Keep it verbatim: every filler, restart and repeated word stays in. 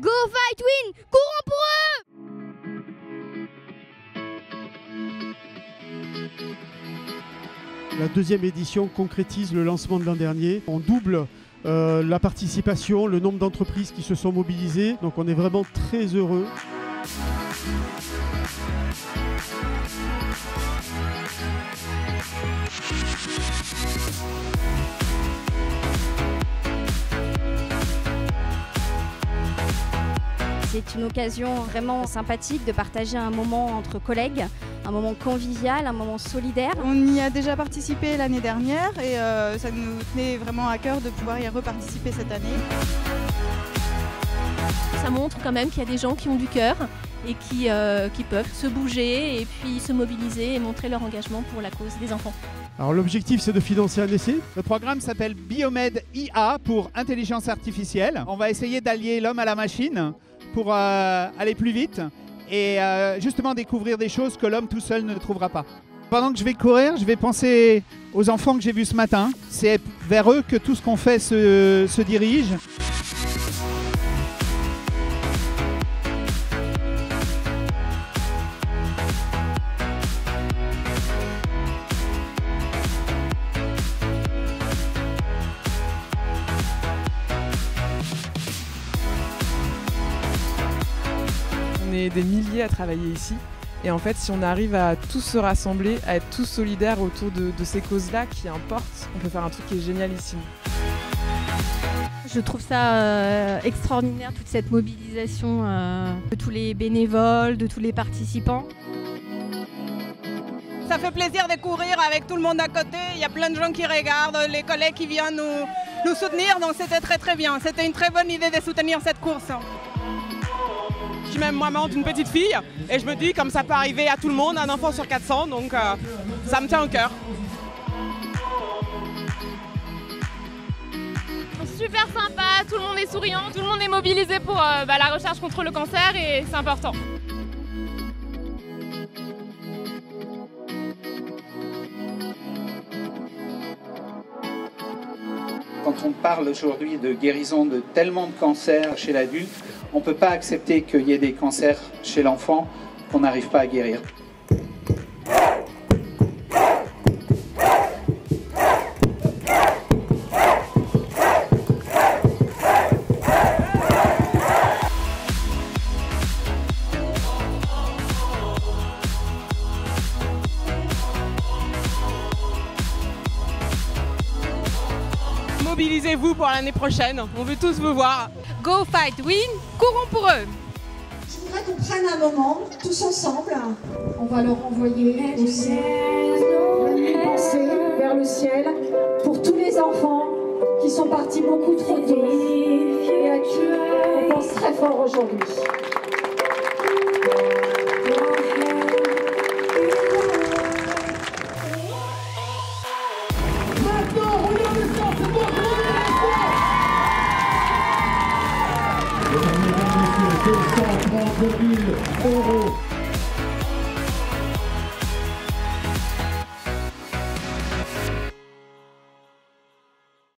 Go Fight Win, courons pour eux! La deuxième édition concrétise le lancement de l'an dernier. On double euh, la participation, le nombre d'entreprises qui se sont mobilisées. Donc on est vraiment très heureux. C'est une occasion vraiment sympathique de partager un moment entre collègues, un moment convivial, un moment solidaire. On y a déjà participé l'année dernière et euh, ça nous tenait vraiment à cœur de pouvoir y reparticiper cette année. Ça montre quand même qu'il y a des gens qui ont du cœur et qui, euh, qui peuvent se bouger et puis se mobiliser et montrer leur engagement pour la cause des enfants. Alors l'objectif, c'est de financer un essai. Le programme s'appelle Biomed I A pour intelligence artificielle. On va essayer d'allier l'homme à la machine pour euh, aller plus vite et euh, justement découvrir des choses que l'homme tout seul ne trouvera pas. Pendant que je vais courir, je vais penser aux enfants que j'ai vus ce matin. C'est vers eux que tout ce qu'on fait se, se dirige. On est des milliers à travailler ici et en fait si on arrive à tous se rassembler, à être tous solidaires autour de, de ces causes-là qui importent, on peut faire un truc qui est génial ici. Je trouve ça extraordinaire toute cette mobilisation de tous les bénévoles, de tous les participants. Ça fait plaisir de courir avec tout le monde à côté, il y a plein de gens qui regardent, les collègues qui viennent nous, nous soutenir, donc c'était très très bien, c'était une très bonne idée de soutenir cette course. Je suis même maman d'une petite fille et je me dis comme ça peut arriver à tout le monde, un enfant sur quatre cents, donc euh, ça me tient au cœur. Super sympa, tout le monde est souriant, tout le monde est mobilisé pour euh, bah, la recherche contre le cancer et c'est important. Quand on parle aujourd'hui de guérison de tellement de cancers chez l'adulte, on ne peut pas accepter qu'il y ait des cancers chez l'enfant qu'on n'arrive pas à guérir. Mobilisez-vous pour l'année prochaine, on veut tous vous voir. Go Fight Win, courons pour eux. Je voudrais qu'on prenne un moment, tous ensemble. On va leur envoyer aussi une pensée vers le ciel pour tous les enfants qui sont partis beaucoup trop tôt et à qui on pense très fort aujourd'hui. deux cent trente mille euros.